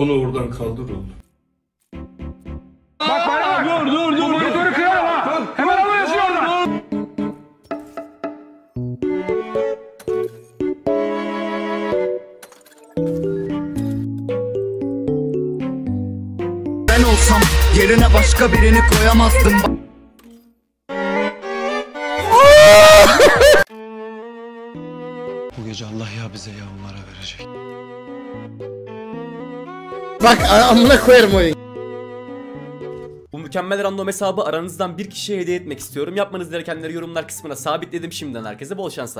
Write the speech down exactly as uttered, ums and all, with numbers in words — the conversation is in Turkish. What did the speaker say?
Onu oradan kaldır oğlum. Bak bana bak. Dur dur dur. Monitörü kırar ama. Hemen alıyorsun oradan. Ben olsam yerine başka birini koyamazdım. Bu gece Allah ya bize ya onlara verecek. Bak amına koyarım oyun. Bu mükemmel random hesabı aranızdan bir kişiye hediye etmek istiyorum. Yapmanız gerekenleri yorumlar kısmına sabitledim. Şimdiden herkese bol şanslar.